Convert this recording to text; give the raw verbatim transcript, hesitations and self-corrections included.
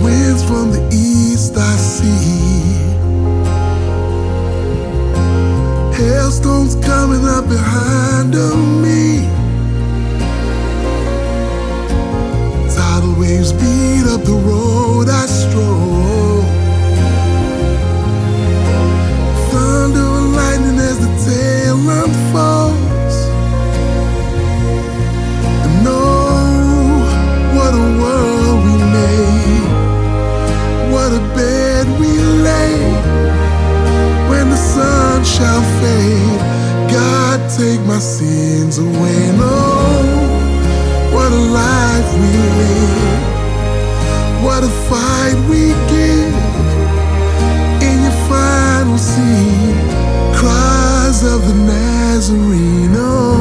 Winds from the east I see, hailstones coming up behind of me. Tidal waves beat up the road I stroll, thunder and lightning as the tale unfolds. And oh, what a world we made, what a bed we lay. When the sun shall fade, God take my sins away. And oh, what a life we live, what a fight we give. In your final scene, cries of the Nazarene. Oh,